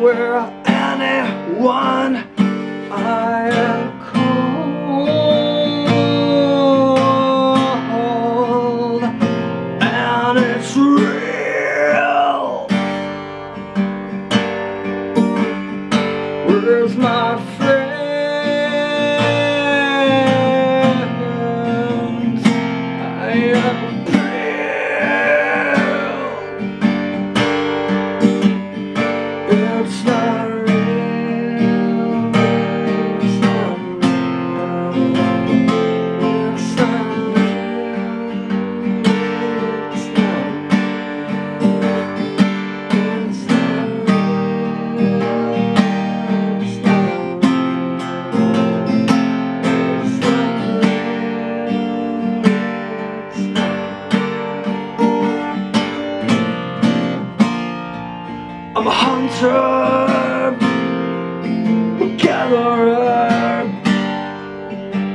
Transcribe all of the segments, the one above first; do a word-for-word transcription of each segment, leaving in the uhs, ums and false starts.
were anyone, I am cold, and it's real. Where's my friends? I am it's not real, it's not real, it's not real, it's not real. I'm a hunter, gatherer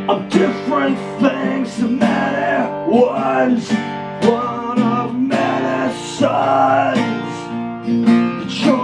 of different things, the many ones, one of many sons.